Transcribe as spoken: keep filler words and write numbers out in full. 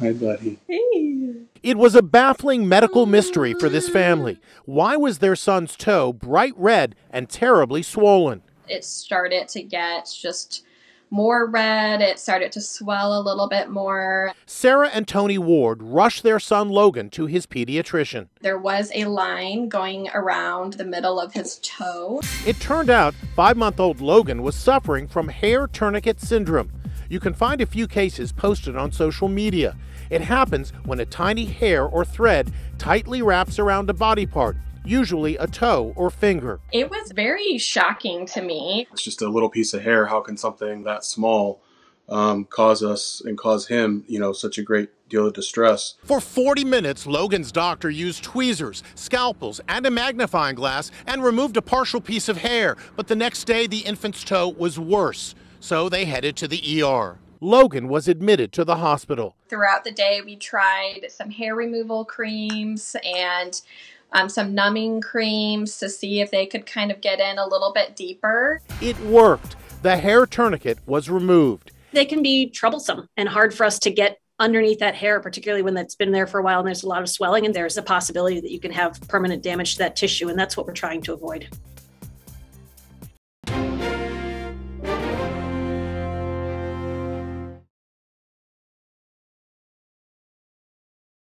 Hi, buddy. Hey. It was a baffling medical mystery for this family. Why was their son's toe bright red and terribly swollen? It started to get just more red. It started to swell a little bit more. Sarah and Tony Ward rushed their son Logan to his pediatrician. There was a line going around the middle of his toe. It turned out five-month-old Logan was suffering from hair tourniquet syndrome. You can find a few cases posted on social media. It happens when a tiny hair or thread tightly wraps around a body part, usually a toe or finger. It was very shocking to me. It's just a little piece of hair. How can something that small um, cause us and cause him, you know, such a great deal of distress? For forty minutes, Logan's doctor used tweezers, scalpels, and a magnifying glass and removed a partial piece of hair. But the next day, the infant's toe was worse. So they headed to the E R. Logan was admitted to the hospital. Throughout the day, we tried some hair removal creams and um, some numbing creams to see if they could kind of get in a little bit deeper. It worked. The hair tourniquet was removed. They can be troublesome and hard for us to get underneath that hair, particularly when that's been there for a while and there's a lot of swelling, and there's a possibility that you can have permanent damage to that tissue, and that's what we're trying to avoid.